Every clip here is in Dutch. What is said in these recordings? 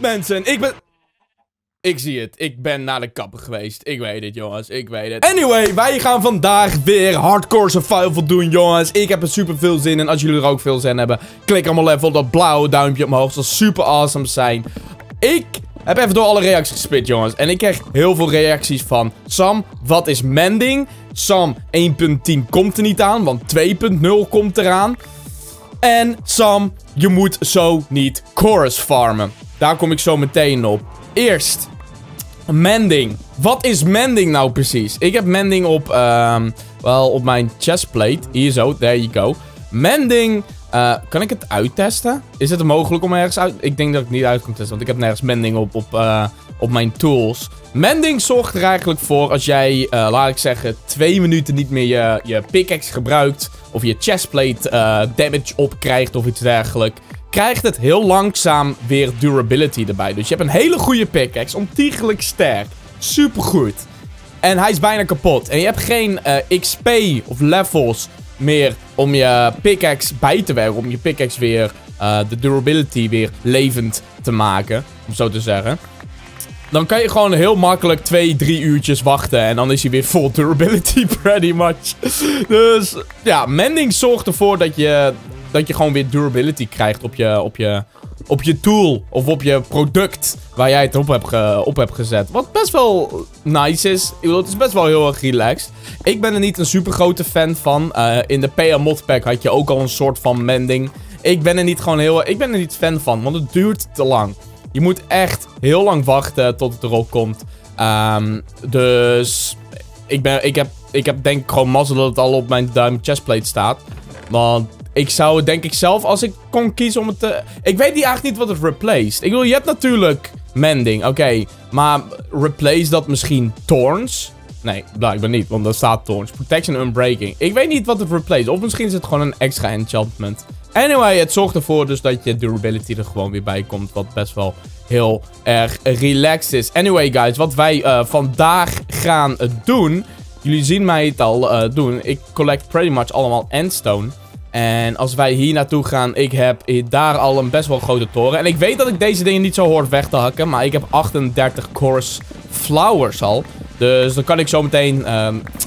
Goed mensen, ik ben... Ik zie het. Ik ben naar de kapper geweest. Ik weet het, jongens. Ik weet het. Anyway, wij gaan vandaag weer Hardcore Survival doen, jongens. Ik heb er super veel zin in. En als jullie er ook veel zin in hebben, klik allemaal even op dat blauwe duimpje omhoog. Dat zal super awesome zijn. Ik heb even door alle reacties gespit, jongens. En ik kreeg heel veel reacties van... Sam, wat is Mending? Sam, 1.10 komt er niet aan, want 2.0 komt eraan. En Sam, je moet zo niet chorus farmen. Daar kom ik zo meteen op. Eerst, Mending. Wat is Mending nou precies? Ik heb Mending op, wel op mijn chestplate. Hier zo, there you go. Mending, kan ik het uittesten? Is het mogelijk om ergens uit... Ik denk dat ik niet uit kan testen, want ik heb nergens Mending op mijn tools. Mending zorgt er eigenlijk voor als jij, laat ik zeggen, 2 minuten niet meer je pickaxe gebruikt. Of je chestplate damage opkrijgt of iets dergelijks. Krijgt het heel langzaam weer durability erbij. Dus je hebt een hele goede pickaxe. Ontiegelijk sterk. Supergoed. En hij is bijna kapot. En je hebt geen XP of levels meer om je pickaxe bij te werken. Om je pickaxe weer de durability weer levend te maken. Om zo te zeggen. Dan kan je gewoon heel makkelijk 2-3 uurtjes wachten. En dan is hij weer full durability pretty much. Dus ja, Mending zorgt ervoor dat je... gewoon weer durability krijgt op je tool. Of op je product. Waar jij het op hebt gezet. Wat best wel nice is. Ik bedoel, het is best wel heel erg relaxed. Ik ben er niet een super grote fan van. In de PM Modpack had je ook al een soort van mending. Ik ben er niet gewoon heel... Ik ben er niet fan van. Want het duurt te lang. Je moet echt heel lang wachten tot het erop komt. Dus... Ik heb denk ik gewoon mazzel dat het al op mijn duim chestplate staat. Want... Ik zou het denk ik zelf, als ik kon kiezen om het te... Ik weet eigenlijk niet wat het replaced. Ik bedoel, je hebt natuurlijk mending, oké. Maar replace dat misschien thorns? Nee, blijkbaar niet, want daar staat thorns. Protection Unbreaking. Ik weet niet wat het replaced. Of misschien is het gewoon een extra enchantment. Anyway, het zorgt ervoor dus dat je durability er gewoon weer bij komt. Wat best wel heel erg relaxed is. Anyway guys, wat wij vandaag gaan doen... Jullie zien mij het al doen. Ik collect pretty much allemaal endstone. En als wij hier naartoe gaan, ik heb daar al een best wel grote toren. En ik weet dat ik deze dingen niet zo hoort weg te hakken, maar ik heb 38 chorus flowers al. Dus dan kan ik zo meteen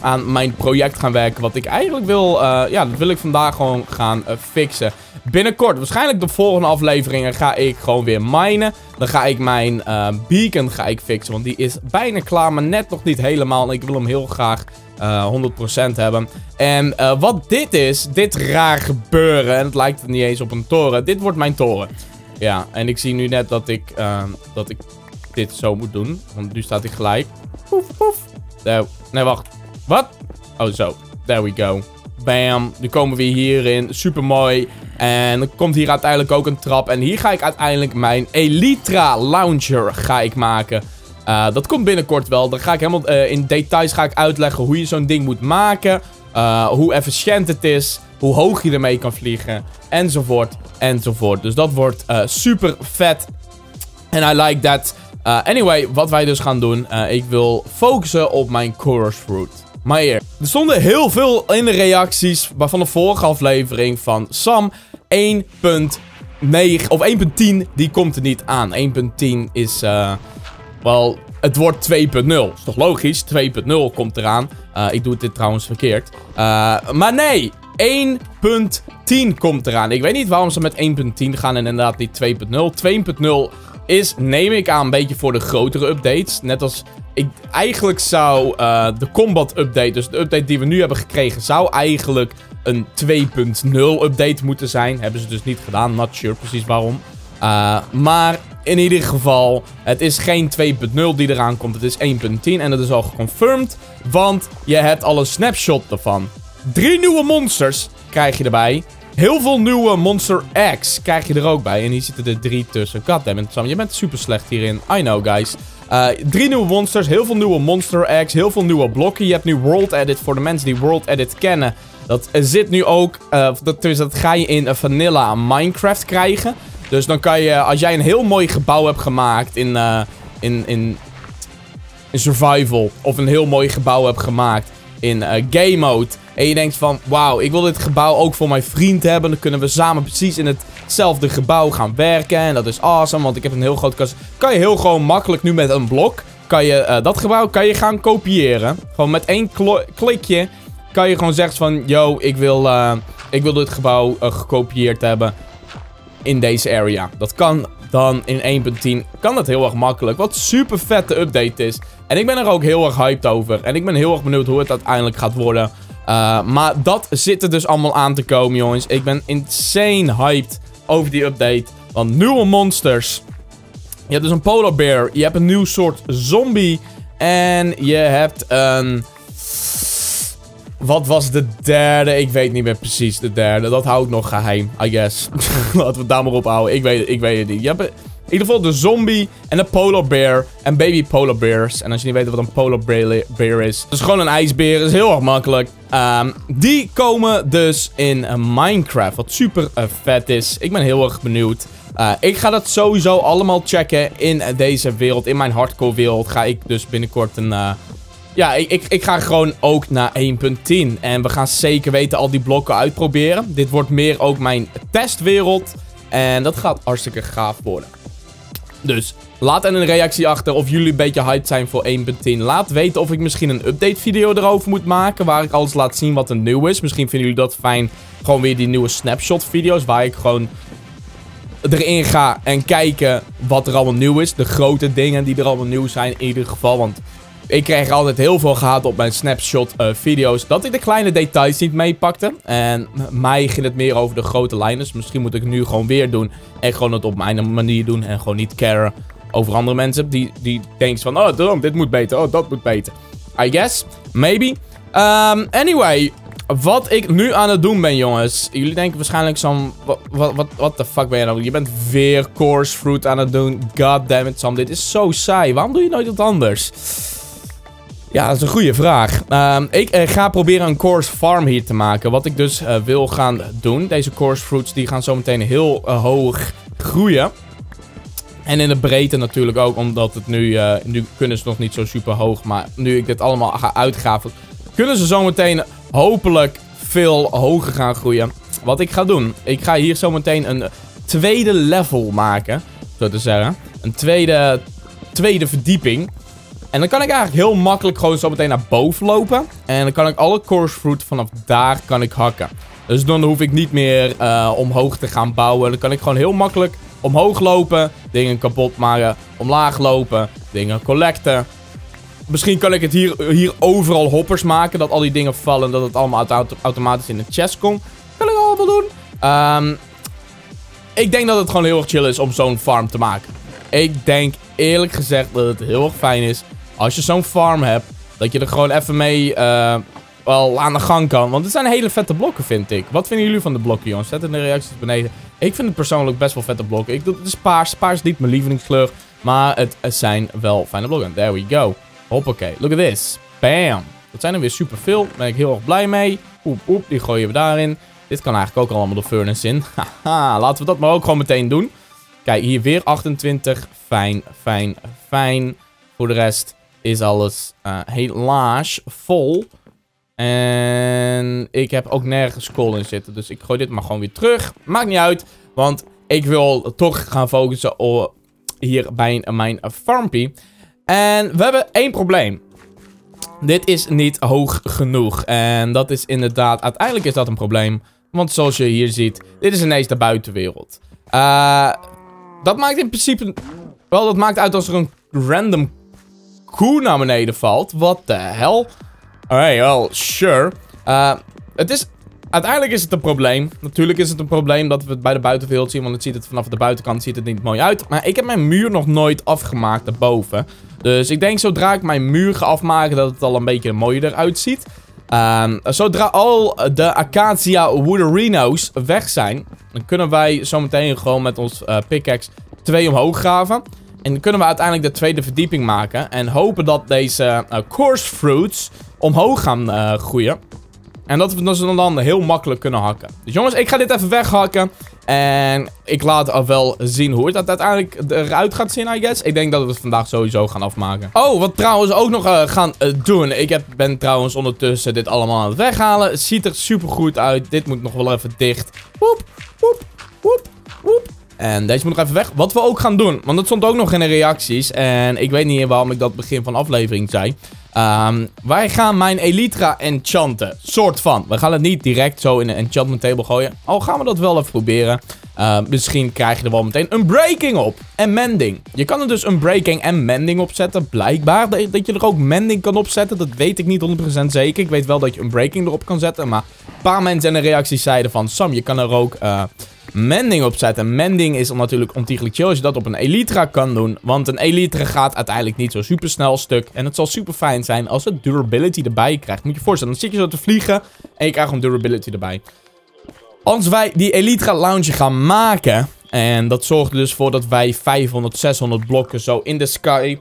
aan mijn project gaan werken. Wat ik eigenlijk wil, ja, dat wil ik vandaag gewoon gaan fixen. Binnenkort, waarschijnlijk de volgende afleveringen, ga ik gewoon weer minen. Dan ga ik mijn beacon ga ik fixen, want die is bijna klaar, maar net nog niet helemaal. En ik wil hem heel graag 100% hebben. En wat dit is, dit raar gebeuren. En het lijkt niet eens op een toren. Dit wordt mijn toren. Ja, en ik zie nu net dat ik dit zo moet doen. Want nu staat ik gelijk. Poef, poef. Nee, wacht. Wat? Oh, zo. There we go. Bam. Nu komen we hierin. Super mooi. En er komt hier uiteindelijk ook een trap. En hier ga ik uiteindelijk mijn Elytra Lounger ga ik maken. Dat komt binnenkort wel. Dan ga ik helemaal in details ga ik uitleggen hoe je zo'n ding moet maken. Hoe efficiënt het is. Hoe hoog je ermee kan vliegen. Enzovoort. Enzovoort. Dus dat wordt super vet. And I like that. Anyway, wat wij dus gaan doen. Ik wil focussen op mijn Chorus Fruit. Maar hier. Er stonden heel veel in de reacties van de vorige aflevering van Sam 1.9 of 1.10. Die komt er niet aan. 1.10 is... Wel, het wordt 2.0. Is toch logisch? 2.0 komt eraan. Ik doe dit trouwens verkeerd. Maar nee, 1.10 komt eraan. Ik weet niet waarom ze met 1.10 gaan en inderdaad niet 2.0. 2.0 is, neem ik aan, een beetje voor de grotere updates. Net als, eigenlijk zou de combat update, dus de update die we nu hebben gekregen, zou eigenlijk een 2.0 update moeten zijn. Hebben ze dus niet gedaan. Not sure precies waarom. Maar... In ieder geval, het is geen 2.0 die eraan komt. Het is 1.10 en dat is al geconfirmed. Want je hebt al een snapshot ervan. 3 nieuwe monsters krijg je erbij. Heel veel nieuwe monster eggs krijg je er ook bij. En hier zitten er 3 tussen. Goddammit, Sam, je bent super slecht hierin. I know, guys. 3 nieuwe monsters, heel veel nieuwe monster eggs, heel veel nieuwe blokken. Je hebt nu World Edit voor de mensen die World Edit kennen. Dat zit nu ook... dat ga je in vanilla Minecraft krijgen. Dus dan kan je, als jij een heel mooi gebouw hebt gemaakt in Survival, of een heel mooi gebouw hebt gemaakt in game mode. En je denkt van, wauw, ik wil dit gebouw ook voor mijn vriend hebben. Dan kunnen we samen precies in hetzelfde gebouw gaan werken. En dat is awesome, want ik heb een heel groot kast. Kan je heel gewoon makkelijk nu met een blok, kan je dat gebouw kan je gaan kopiëren. Gewoon met één klikje kan je gewoon zeggen van, yo, ik wil dit gebouw gekopieerd hebben in deze area. Dat kan dan in 1.10. Kan dat heel erg makkelijk. Wat super vette update is. En ik ben er ook heel erg hyped over. En ik ben heel erg benieuwd hoe het uiteindelijk gaat worden. Maar dat zit er dus allemaal aan te komen, jongens. Ik ben insane hyped over die update. Want nieuwe monsters. Je hebt dus een polar bear. Je hebt een nieuw soort zombie. En je hebt een... Wat was de derde? Ik weet niet meer precies de derde. Dat hou ik nog geheim, I guess. Laten we het daar maar op houden. Ik weet het niet. Je hebt in ieder geval de zombie en de polar bear. En baby polar bears. En als je niet weet wat een polar bear is. Dus gewoon een ijsbeer. Dat is heel erg makkelijk. Die komen dus in Minecraft. Wat super vet is. Ik ben heel erg benieuwd. Ik ga dat sowieso allemaal checken in deze wereld. In mijn hardcore wereld ga ik dus binnenkort een... Ja, ik ga gewoon ook naar 1.10. En we gaan zeker weten al die blokken uitproberen. Dit wordt meer ook mijn testwereld. En dat gaat hartstikke gaaf worden. Dus, laat een reactie achter of jullie een beetje hyped zijn voor 1.10. Laat weten of ik misschien een update video erover moet maken. Waar ik alles laat zien wat er nieuw is. Misschien vinden jullie dat fijn. Gewoon weer die nieuwe snapshot video's. Waar ik gewoon erin ga en kijken wat er allemaal nieuw is. De grote dingen die er allemaal nieuw zijn in ieder geval. Want... ik kreeg altijd heel veel gehaat op mijn snapshot video's. Dat ik de kleine details niet meepakte. En mij ging het meer over de grote lijnen. Dus misschien moet ik nu gewoon weer doen. En gewoon het op mijn manier doen. En gewoon niet caren over andere mensen. Die denken van, oh, dit moet beter. Oh, dat moet beter. I guess. Maybe. Anyway. Wat ik nu aan het doen ben, jongens. Jullie denken waarschijnlijk zo'n... What the fuck ben je nou? Je bent weer Chorus Fruit aan het doen. Goddammit, Sam. Dit is zo saai. Waarom doe je nooit wat anders? Ja, dat is een goede vraag. Ik ga proberen een Chorus Farm hier te maken. Wat ik dus wil gaan doen. Deze Chorus Fruits die gaan zometeen heel hoog groeien. En in de breedte natuurlijk ook. Omdat het nu kunnen ze nog niet zo super hoog. Maar nu ik dit allemaal ga uitgraven, kunnen ze zometeen hopelijk veel hoger gaan groeien. Wat ik ga doen. Ik ga hier zometeen een tweede level maken. Zo te zeggen. Een tweede verdieping. En dan kan ik eigenlijk heel makkelijk gewoon zo meteen naar boven lopen. En dan kan ik alle Chorus Fruit vanaf daar kan ik hakken. Dus dan hoef ik niet meer omhoog te gaan bouwen. Dan kan ik gewoon heel makkelijk omhoog lopen. Dingen kapot maken. Omlaag lopen. Dingen collecten. Misschien kan ik het hier overal hoppers maken. Dat al die dingen vallen. Dat het allemaal automatisch in de chest komt. Kan ik allemaal doen. Ik denk dat het gewoon heel erg chill is om zo'n farm te maken. Ik denk eerlijk gezegd dat het heel erg fijn is. Als je zo'n farm hebt, dat je er gewoon even mee wel aan de gang kan. Want het zijn hele vette blokken, vind ik. Wat vinden jullie van de blokken, jongens? Zet in de reacties beneden. Ik vind het persoonlijk best wel vette blokken. Het is paars. Paars is niet mijn lievelingskleur. Maar het zijn wel fijne blokken. There we go. Hoppakee. Look at this. Bam. Dat zijn er weer superveel. Daar ben ik heel erg blij mee. Oep, oep. Die gooien we daarin. Dit kan eigenlijk ook allemaal de furnace in. Haha. Laten we dat maar ook gewoon meteen doen. Kijk, hier weer 28. Fijn, fijn, fijn. Voor de rest... is alles helaas vol. En ik heb ook nergens kool in zitten. Dus ik gooi dit maar gewoon weer terug. Maakt niet uit. Want ik wil toch gaan focussen op hier bij mijn farmpie. En we hebben één probleem. Dit is niet hoog genoeg. En dat is inderdaad... uiteindelijk is dat een probleem. Want zoals je hier ziet... dit is ineens de buitenwereld. Dat maakt in principe... wel, dat maakt uit als er een random... koe naar beneden valt. What the hell? Alright, well, sure. Uiteindelijk is het een probleem. Natuurlijk is het een probleem dat we het bij de buitenwereld zien. Want het ziet het vanaf de buitenkant ziet het niet mooi uit. Maar ik heb mijn muur nog nooit afgemaakt daarboven. Dus ik denk zodra ik mijn muur ga afmaken dat het al een beetje mooier eruit ziet. Zodra al de Acacia Wooderino's weg zijn. Dan kunnen wij zometeen gewoon met ons pickaxe 2 omhoog graven. En dan kunnen we uiteindelijk de tweede verdieping maken. En hopen dat deze Chorus Fruits omhoog gaan groeien. En dat we ze dan heel makkelijk kunnen hakken. Dus jongens, ik ga dit even weghakken. En ik laat wel zien hoe dat uiteindelijk eruit gaat zien, I guess. Ik denk dat we het vandaag sowieso gaan afmaken. Oh, wat trouwens ook nog gaan doen. Ik ben trouwens ondertussen dit allemaal aan het weghalen. Ziet er super goed uit. Dit moet nog wel even dicht. Woep, woep, woep, woep. En deze moet nog even weg. Wat we ook gaan doen. Want dat stond ook nog in de reacties. En ik weet niet waarom ik dat begin van aflevering zei. Wij gaan mijn Elytra enchanten. Soort van. We gaan het niet direct zo in een enchantment table gooien. Al gaan we dat wel even proberen. Misschien krijg je er wel meteen Unbreaking op. En Mending. Je kan er dus Unbreaking en Mending op zetten. Blijkbaar dat je er ook Mending kan opzetten. Dat weet ik niet 100% zeker. Ik weet wel dat je Unbreaking erop kan zetten. Maar een paar mensen in de reacties zeiden van... Sam, je kan er ook... Mending opzetten. Mending is natuurlijk ontiegelijk chill als je dat op een Elytra kan doen. Want een Elytra gaat uiteindelijk niet zo super snel stuk. En het zal super fijn zijn als het durability erbij krijgt. Moet je je voorstellen, dan zit je zo te vliegen en je krijgt gewoon durability erbij. Als wij die Elytra lounge gaan maken... En dat zorgt er dus voor dat wij 500, 600 blokken zo in de sky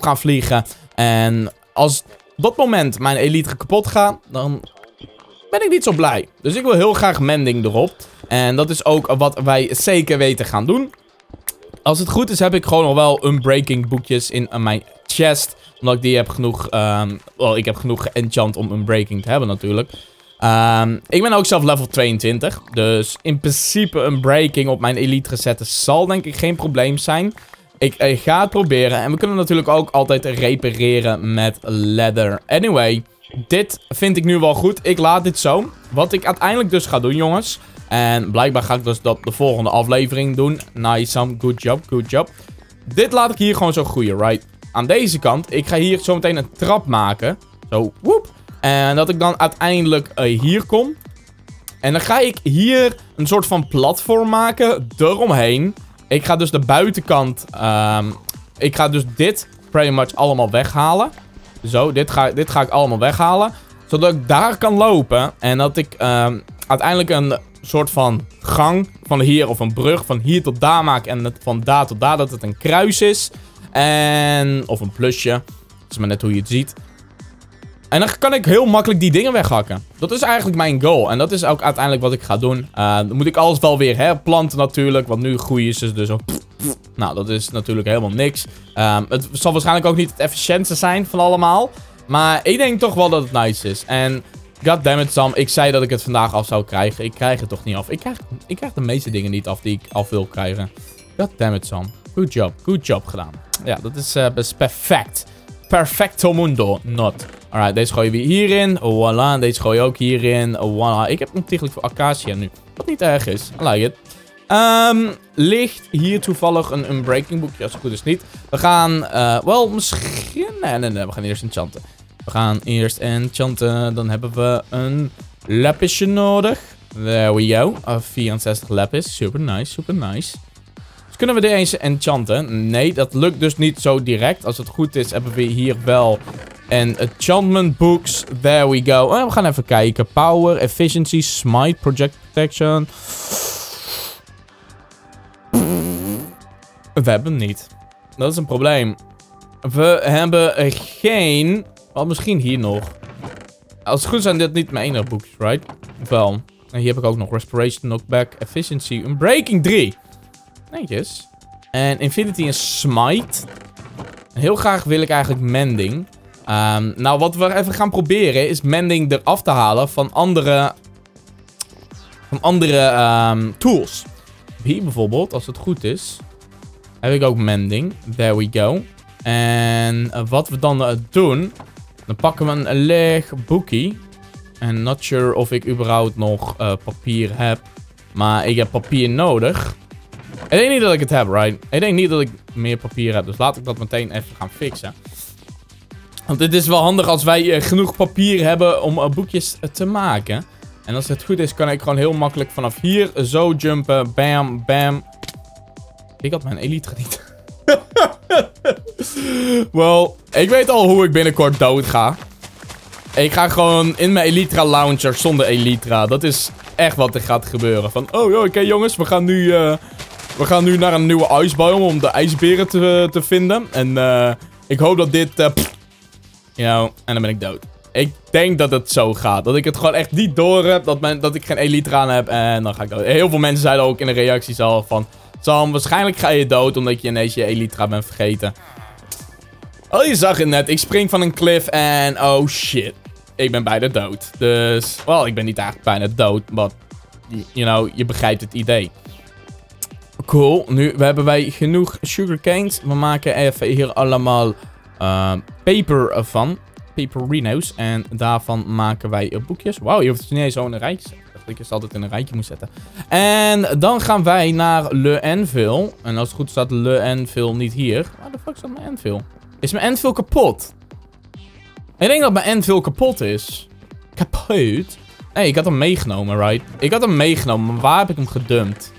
gaan vliegen. En als op dat moment mijn Elytra kapot gaat, dan ben ik niet zo blij. Dus ik wil heel graag Mending erop. En dat is ook wat wij zeker weten gaan doen. Als het goed is heb ik gewoon nog wel Unbreaking boekjes in mijn chest. Omdat ik die heb genoeg... ik heb genoeg geenchant om Unbreaking te hebben natuurlijk. Ik ben ook zelf level 22. Dus in principe Unbreaking op mijn Elytra zetten zal denk ik geen probleem zijn. Ik ga het proberen. En we kunnen natuurlijk ook altijd repareren met leather. Anyway, dit vind ik nu wel goed. Ik laat dit zo. Wat ik uiteindelijk dus ga doen jongens... En blijkbaar ga ik dus dat de volgende aflevering doen. Nice, Sam. Good job, good job. Dit laat ik hier gewoon zo groeien, right? Aan deze kant. Ik ga hier zo meteen een trap maken. Zo, woep. En dat ik dan uiteindelijk hier kom. En dan ga ik hier een soort van platform maken. Eromheen. Ik ga dus de buitenkant... ik ga dus dit pretty much allemaal weghalen. Zo, dit ga ik allemaal weghalen. Zodat ik daar kan lopen. En dat ik uiteindelijk een... soort van gang van hier of een brug van hier tot daar maken en van daar tot daar dat het een kruis is en of een plusje, dat is maar net hoe je het ziet. En dan kan ik heel makkelijk die dingen weghakken. Dat is eigenlijk mijn goal en dat is ook uiteindelijk wat ik ga doen. Dan moet ik alles wel weer herplanten natuurlijk, want nu groeien ze dus zo. Nou, dat is natuurlijk helemaal niks. Het zal waarschijnlijk ook niet het efficiëntste zijn van allemaal, maar ik denk toch wel dat het nice is. En goddammit Sam, ik zei dat ik het vandaag af zou krijgen. Ik krijg het toch niet af. Ik krijg de meeste dingen niet af die ik af wil krijgen. Goddammit Sam. Good job gedaan. Ja, dat is perfect. Perfecto mundo, not. Alright, deze gooi je weer hierin. Voilà, deze gooi je ook hierin. Voilà, ik heb ontiegelijk voor acacia nu. Wat niet erg is, I like it. Ligt hier toevallig een Unbreaking boekje, als het goed is niet. We gaan, wel misschien... Nee, we gaan eerst enchanten. We gaan eerst enchanten. Dan hebben we een lapisje nodig. There we go. 64 lapis. Super nice, super nice. Dus kunnen we dit eens enchanten? Nee, dat lukt dus niet zo direct. Als het goed is, hebben we hier wel enchantment books. There we go. En we gaan even kijken. Power, efficiency, smite, project protection. We hebben hem niet. Dat is een probleem. We hebben geen... Oh, misschien hier nog. Als het goed zijn dit niet mijn enige boekjes, right? Wel. En hier heb ik ook nog Respiration, Knockback, Efficiency, Unbreaking 3. Netjes. En Infinity en Smite. En heel graag wil ik eigenlijk Mending. Nou, wat we even gaan proberen is Mending eraf te halen van andere... tools. Hier bijvoorbeeld, als het goed is, heb ik ook Mending. There we go. En wat we dan doen... Dan pakken we een leeg boekie. En not sure of ik überhaupt nog papier heb. Maar ik heb papier nodig. Ik denk niet dat ik het heb, right? Ik denk niet dat ik meer papier heb. Dus laat ik dat meteen even gaan fixen. Want het is wel handig als wij genoeg papier hebben om boekjes te maken. En als het goed is, kan ik gewoon heel makkelijk vanaf hier zo jumpen. Bam, bam. Ik had mijn Elytra niet. Wel, ik weet al hoe ik binnenkort dood ga. Ik ga gewoon in mijn Elytra launcher zonder Elytra. Dat is echt wat er gaat gebeuren. Van, oh, oké, jongens, we gaan nu naar een nieuwe ijsbiome om de ijsberen te vinden. En ik hoop dat dit... en dan ben ik dood. Ik denk dat het zo gaat. Dat ik het gewoon echt niet door heb. Dat ik geen Elytra aan heb. En dan ga ik dood. Heel veel mensen zeiden ook in de reacties al van... Sam, waarschijnlijk ga je dood omdat je ineens je Elytra bent vergeten. Oh, je zag het net. Ik spring van een cliff en... Oh, shit. Ik ben bijna dood. Dus... Wel, ik ben niet eigenlijk bijna dood. Maar... You know, je begrijpt het idee. Cool. Nu hebben wij genoeg sugarcanes. We maken even hier allemaal... paper van. Paperino's. En daarvan maken wij boekjes. Wauw, je hoeft het niet eens zo in een rijtje te zetten. Ik dacht dat je het altijd in een rijtje moet zetten. En dan gaan wij naar Le Anvil. En als het goed staat Le Anvil niet hier. Waar de fuck staat mijn Anvil? Is mijn Anvil kapot? Ik denk dat mijn Anvil kapot is. Kapot? Nee, ik had hem meegenomen, right? Ik had hem meegenomen, maar waar heb ik hem gedumpt?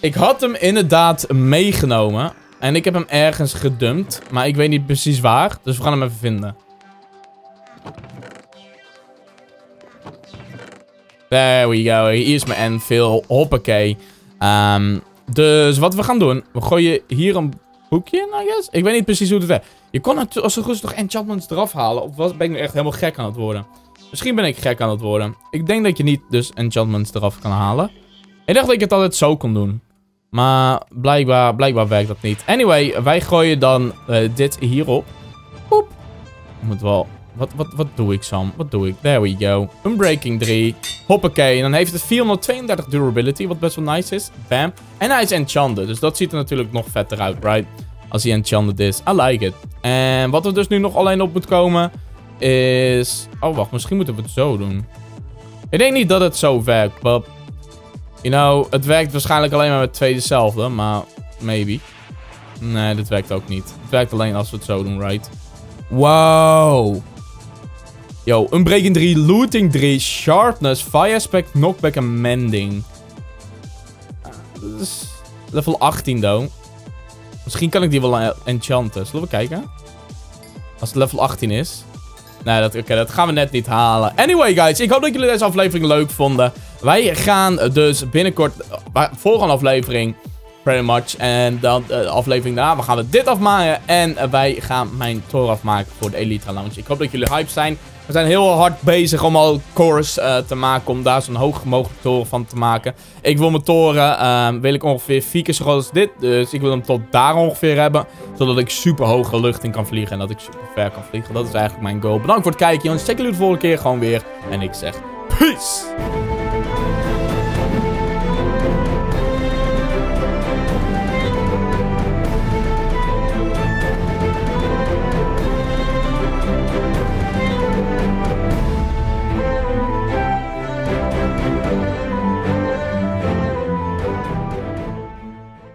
Ik had hem inderdaad meegenomen. En ik heb hem ergens gedumpt. Maar ik weet niet precies waar. Dus we gaan hem even vinden. There we go. Hier is mijn Anvil. Hoppakee. Dus wat we gaan doen. We gooien hier een boekje in, I guess. Ik weet niet precies hoe het werkt. Je kon het als het goed is toch enchantments eraf halen. Of ben ik nu echt helemaal gek aan het worden? Misschien ben ik gek aan het worden. Ik denk dat je niet dus enchantments eraf kan halen. Ik dacht dat ik het altijd zo kon doen. Maar blijkbaar werkt dat niet. Anyway, wij gooien dan dit hierop. Oep. Moet wel... Wat doe ik, Sam? Wat doe ik? There we go. Unbreaking 3. Hoppakee. En dan heeft het 432 durability, wat best wel nice is. Bam. En hij is enchanted. Dus dat ziet er natuurlijk nog vetter uit, right? Als hij enchanted is. I like it. En wat er dus nu nog alleen op moet komen, is... Oh, wacht. Misschien moeten we het zo doen. Ik denk niet dat het zo werkt, maar... You know, het werkt waarschijnlijk alleen maar met twee dezelfde, maar... Maybe. Nee, dit werkt ook niet. Het werkt alleen als we het zo doen, right? Wow. Yo, Unbreaking 3, Looting 3, Sharpness, Firespec, Knockback en Mending. Level 18, though. Misschien kan ik die wel enchanten. Zullen we kijken? Als het level 18 is. Nee, dat gaan we net niet halen. Anyway, guys. Ik hoop dat jullie deze aflevering leuk vonden. Wij gaan dus binnenkort... Volgende aflevering... Pretty much. En dan de aflevering daarna. We gaan dit afmaken. En wij gaan mijn toren afmaken voor de Elytra Lounge. Ik hoop dat jullie hype zijn. We zijn heel hard bezig om al chorus te maken. Om daar zo'n hoog mogelijk toren van te maken. Ik wil mijn toren. Wil ik ongeveer 4 keer zo groot als dit. Dus ik wil hem tot daar ongeveer hebben. Zodat ik super hoge lucht in kan vliegen. En dat ik super ver kan vliegen. Dat is eigenlijk mijn goal. Bedankt voor het kijken, jongens. Check jullie de volgende keer gewoon weer. En ik zeg peace.